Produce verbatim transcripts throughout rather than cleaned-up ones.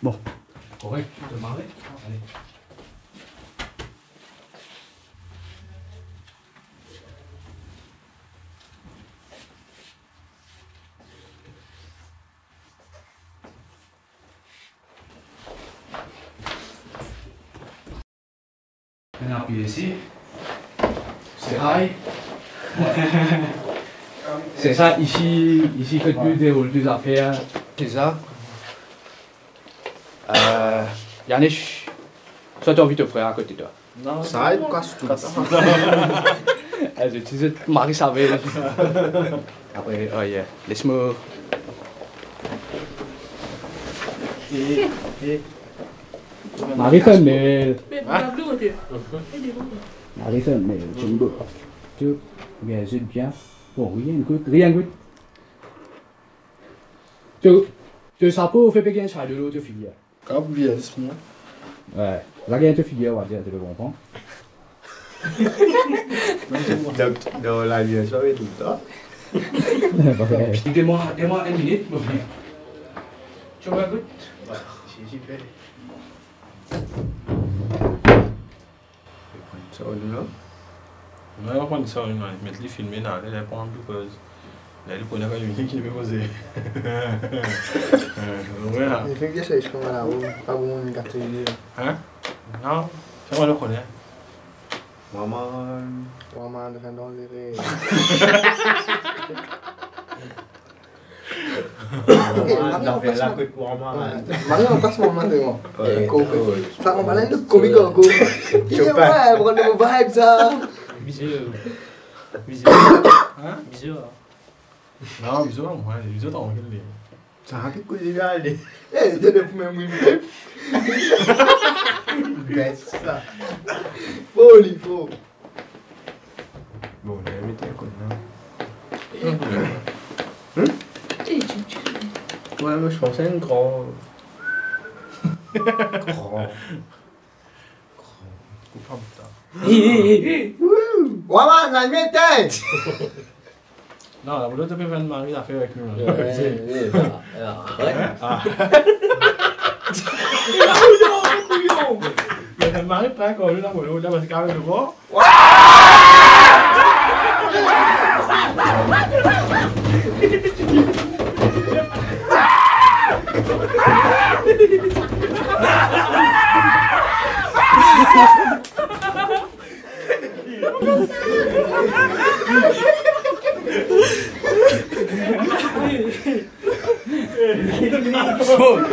Bon. Correct, tu te marres. Allez. Maintenant, appuyez ici. C'est high. C'est ça, ici, ici que tu déroules des affaires. C'est ça. Euh, Yannick, soit tu as envie de frère à côté de toi. Non, ça aide, casse tout. Je disais Marie-Charvé. Après, oh yeah, laisse-moi. Et, et. Marie-Femelle. Marie-Femelle, tu me bats. Tu bien, c'est bien. Bon, rien de good, rien de good. Tu, tu sais pas, fais bien ça de l'autre filière. Ah, bien, c'est moi. Ouais, la gagne de filière, on va dire, tu le comprends. Dans la vie, ça va être tout ça. Dis-moi, dis-moi une minute, mon frère. Tu vois, good? Ouais, j'ai super. Je vais prendre ça une là. Je vais prendre ça une là. Je vais les filmer là. Je vais prendre tout parce que là, le premier venu qui me posait. Voilà. Il fait que ça, je prends là. Pas bon, une carte vidéo. Hein? Non, c'est moi le connais. Maman. Maman, le rendons les rêves. Maman, on passe maman de moi. Ça on parle de comique encore. Il est vrai, on est au vibe ça. Bisous. Bisous. Hein? Bisous. Non, bisous, moi, bisous dans quel lieu? Ça a quelque chose de aller. Eh, tu ne peux même pas. Best ça. Poli faux. Bon, j'ai mis tes codes là. Hein? Ouais, moi je pensais à une grand. Grand. Grand. Hé hé hé! Waouh, la tête! Non, la boulotte de Pévin de Marie l'a fait avec nous. La Marie prend quand même la boulotte, là, parce qu'elle veut le voir. T'as correct,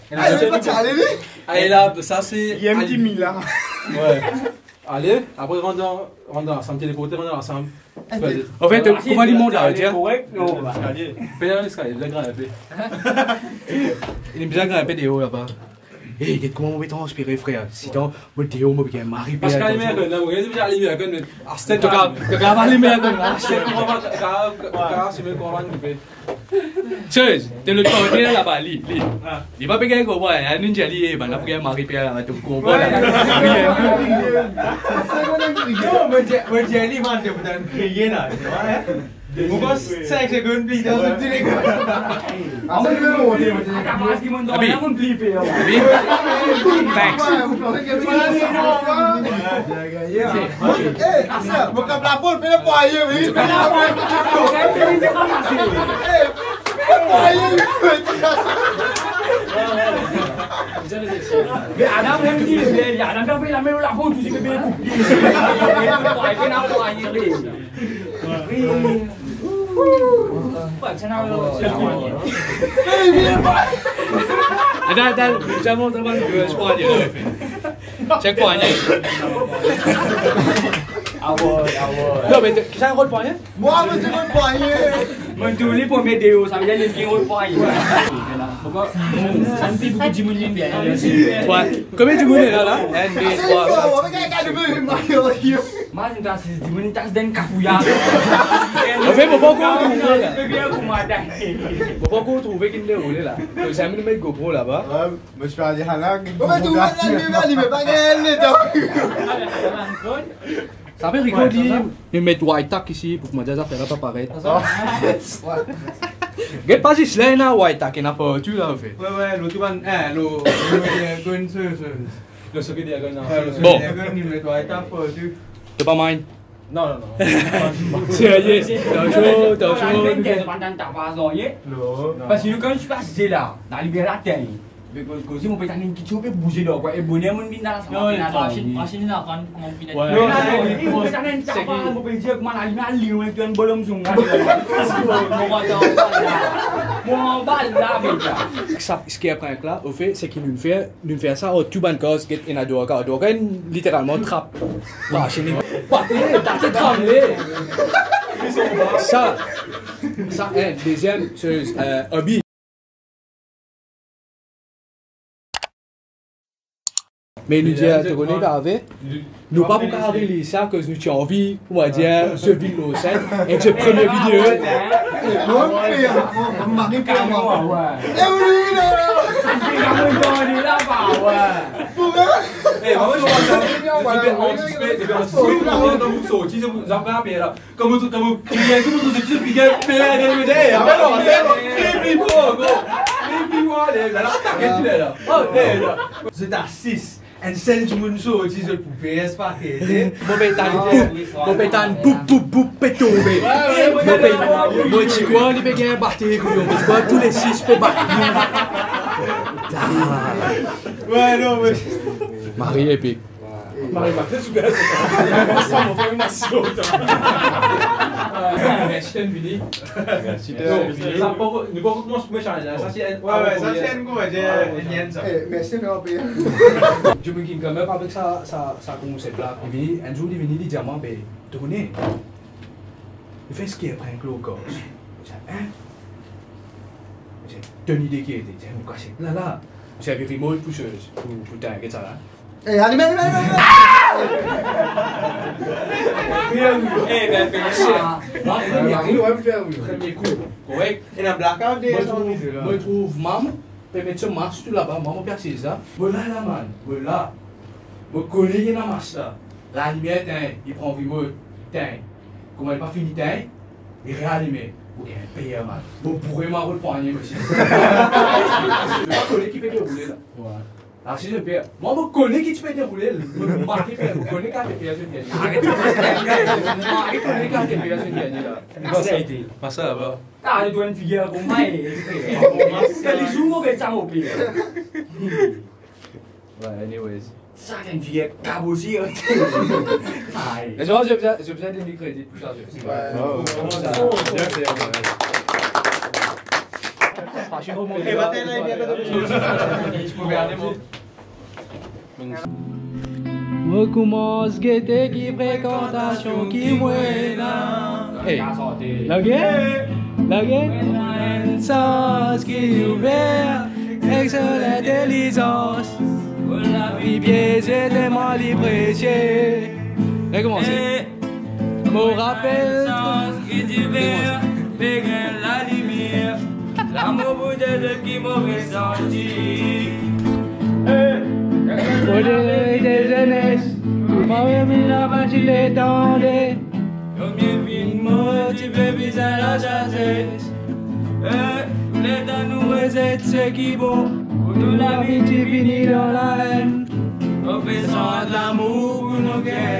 Allez là, ça c'est. Il y a dix mille là. Ouais. Allez, après rendons ensemble, téléporter, rendons ensemble. En fait, comment il monte là, tiens. Correct, non. Allez. Pédale l'escalier, il a grimpé. Il est bien grimpé des hauts là-bas. Eh, hey, comment on va transpirer, frère? Si t'en veux t'es homo, bien marié. Parce qu'à l'aimer, là, vous voyez, déjà l'aimer, comme le. Ah, c'est toi, tu vas l'aimer, comme là. C'est comment on va se mettre en couper. Cheuse, t'es le côté là-bas, lui. Il va payer un gros, ouais, un ninja lié, ben là, pour qu'il y ait marié, puis là, tu comprends. Ouais, c'est bon, mais tu as l'image, tu peux t'en crier là, tu vois, hein? Bukan saya segun beli dah sudah ni kan. Aku belum beli. Apa lagi mendorong? Abi, aku beli pe. Abi, thanks. Eh, asal bukan pelapor, pelapor ayam ni. Pelapor. Eh, pelapor ayam. Mentuli pun video, sampai jadi kiri point. Bapak, nanti buku jimunin dia. Wah, kami jimunin lah. And this was. Kami kaya jimunin Mario. Mas entah si jimunin tak sedang kafuya. Tapi bapak aku tu bukan lah. Tapi aku madah. Bapak aku tu bikin dia boleh lah. Saya minum air gopoh lah, bah. Macam aja halang. Bapak tu mana ni mana ni bagai ni tau. Sampai Rico dit, mais mets White Tack ici pour que ma jaza fera pas paraître. Regarde pas si c'est là, White Tack, il n'a pas tu l'as fait. Ouais, ouais, le tout bon, eh, le. Le ce, ce. Le ce qui dit à Gonne. Bon. T'es pas mine. Non, non, non. Sérieux, t'as chaud, t'as chaud. Parce que le quand je passe, c'est là, dans le libérateur. Because you must be taking kichu, you must be doing. But you don't need that. No, machine, machine is not going to be. No, no, no. You must be taking chapa, you must be doing. Man, I'm not liu. I'm doing balloon zoom. More balloon, more balloon. Except, ce qui est après là, au fait, c'est qu'il nous fait, nous fait ça au tuban cause get in a doga, doga, littéralement trap. Machine. Pâté, pâté, tremblé. Ça, ça est deuxième, c'est hobby. Mais nous disons, tu connais Harvey? Nous pas pour Harvey les ça que nous avons envie, on va dire, ce vidéo scène et ce premier vidéo. C'est à six. And send you in so it's a P S package. Bobetan, boop, boop, boop, pétombe. Moi, tu vois, les béguins partis, je vois tous les six pour battre. Ouais, non, mais. Marie épique. Marie, ma tête, tu peux la faire. On va faire une assaut. Merci, Anne-Vini. Merci, Anne-Vini. Ça, beaucoup, nous, beaucoup, moi, je peux changer. Ça, c'est Anne-Vini. Ouais, ouais, ça, c'est Anne-Vini. Merci, Anne-Vini. Je me dis quand même avec ça, ça, ça, comme c'est là, Anne-Vini, un jour, Anne-Vini dit à moi, ben, tournez. Il fait ce qui est après un clos gauche. J'ai, hein? J'ai, Tony Dequet, j'ai, mon cachet, là, là. J'ai vu Rimo, une pousseuse. Putain, qu'est-ce que ça, là? Eh, allez, allez, allez, allez! Eh, ben, fais le premier coup, correct? Et la blackout des gens. Moi, je trouve, maman, je mets ce masque tout là-bas, maman, percée ça. Voilà, là, man, voilà. Je connais la masse là. La lumière, tiens, il prend vivre, tiens. Comment elle n'est pas finie, tiens, il réallume. Ou bien, payer, man. Vous pourrez m'en reprendre, monsieur. Je ne vais pas coller qui peut dérouler là. Ah si je perds, moi je connais qui tu peux dérouler, je marquais pas, je connais quand tu perds une dernière. Arrête, je connais quand tu perds une dernière là. Pas ça, été, pas ça là-bas. Ah les douanes figurent pour moi. Quand les jours mauvais ça au pire. Ouais, anyways. Ça les figurent cabossés. Aïe. Mais je pense que j'ai besoin de micro-crédit pour charger. Ouais. Je suis remonté. Et bah, t'es là, il y a pas de choses. Je peux regarder mon. Recommence guetter qui fréquentation qui mouena. Hey, la guerre, la guerre, sens qui ouvert, excellente intelligence. La vie piégée, tellement dépréciée. Recommencez. Mon rappel, sens qui divers, béguin la lumière. L'amour boudelle qui m'a ressenti. Au délire des jeunesses, ma vie n'a pas si l'étendue. Comme une vie de mort, tu peux viser la chassesse. Les temps nous résettent ce qui est bon. Pour nous la vie, tu finis dans la haine. Confessant de l'amour pour nos guerres.